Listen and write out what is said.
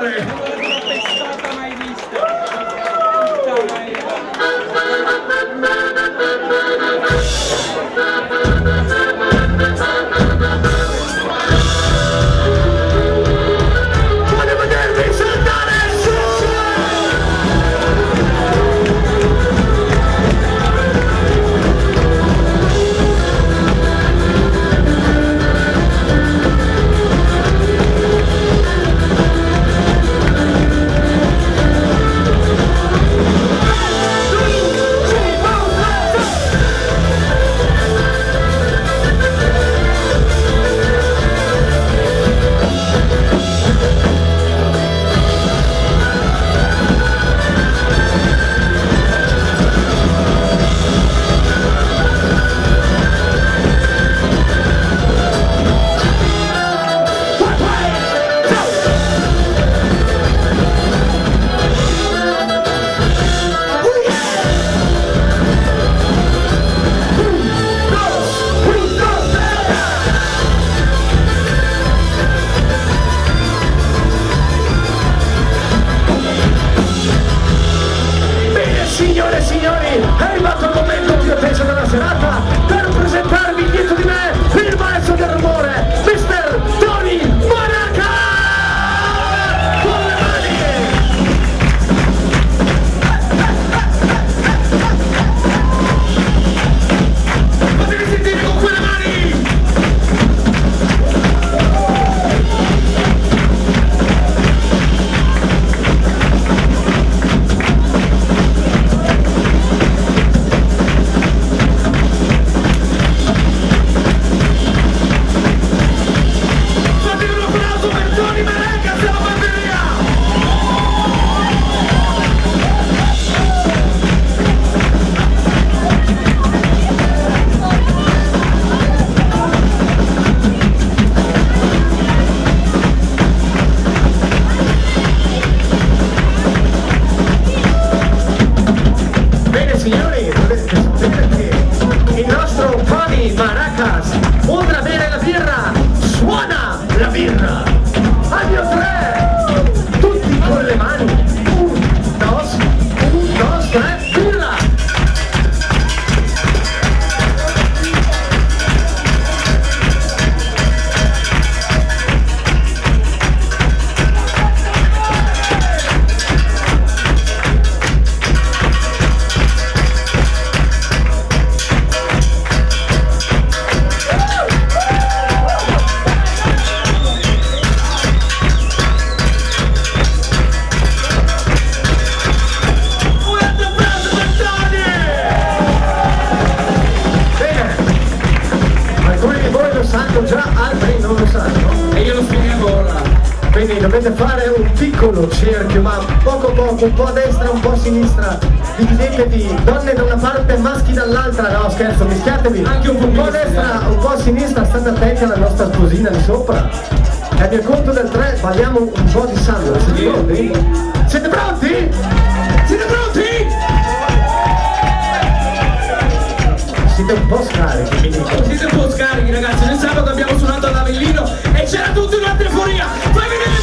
male! Non l'ho pensata mai vista! Signore e signori, è arrivato il momento più atteso della serata per presentarvi dietro di me il maestro del rumore, Mr. Tony Monaca! Con le mani! Fatevi sentire con quelle dovete fare un piccolo cerchio, ma poco poco, un po' a destra, un po' a sinistra, dividetevi, donne da una parte, maschi dall'altra, no scherzo, mischiatevi, anche un po' a destra, un po' a sinistra, state attenti alla nostra sposina di sopra, e al mio conto del 3 balliamo un po' di samba, siete pronti? Siete pronti? Siete pronti? Siete un po' scarichi, mi dico. Siete un po' scarichi ragazzi, nel sabato abbiamo suonato ad Avellino e c'era tutta una euforia, fai vedere!